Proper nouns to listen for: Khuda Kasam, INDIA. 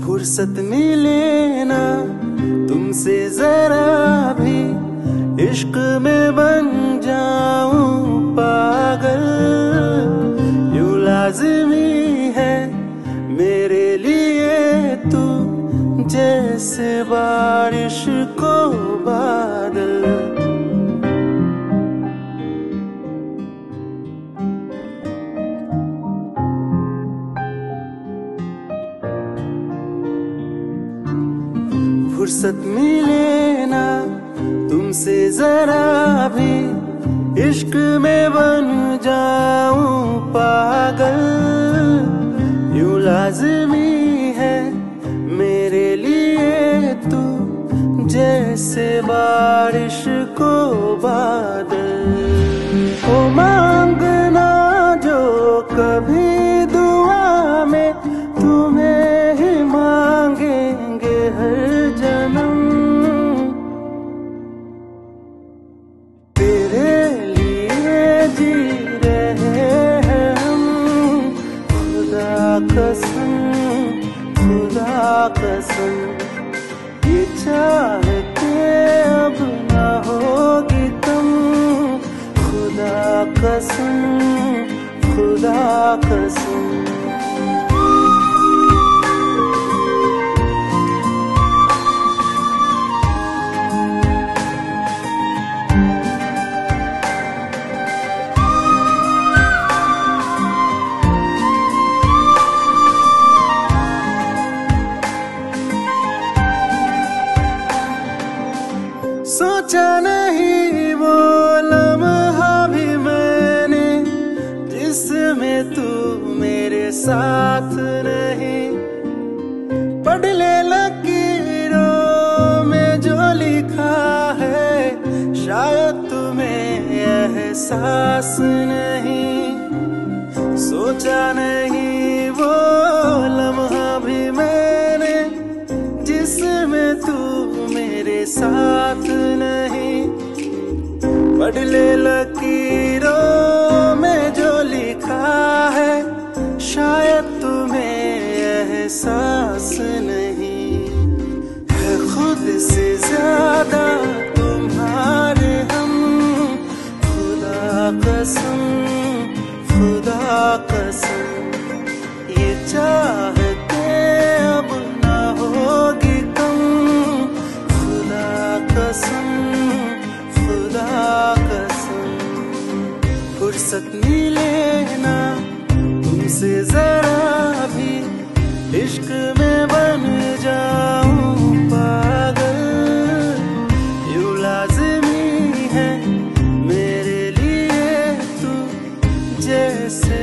फुर्सत में लेना तुमसे जरा भी, इश्क में बन जाऊं पागल। यूं लाज़मी है मेरे लिए तू, जैसे बारिश को बादल। फुर्सत मिले ना तुमसे जरा भी, इश्क में बन जाऊं पागल। यूं लाज़मी है मेरे लिए तू, जैसे बारिश को बादल। ओ मांगना जो कभी दुआ में, तुम्हें ही मांगेंगे हर जन्म। तेरे लिए जी रहे हैं हम, खुदा कसम, खुदा कसम। ये चाहते अब ना होगी तुम, खुदा कसम, खुदा कसम। सोचा नहीं वो लम्हा भी मैंने, जिसमें तू मेरे साथ नहीं। पढ़ ले लकीरों में जो लिखा है, शायद तुम्हें एहसास नहीं। सोचा नहीं वो लम्हा भी मैंने, जिसमें तू मेरे साथ नहीं। पढ़ ले लकीरों में जो लिखा है, शायद तुम्हें एहसास नहीं। है खुद से ज्यादा तुम्हारे हम, खुदा कसम, खुदा कसम। ये चाहते अब ना होगी तुम, खुदा कसम, खुदा कसम। फुर्सत नहीं लेना तुमसे जरा भी, इश्क में बन जाऊं पागल। यूं लाज़मी है मेरे लिए तू, जैसे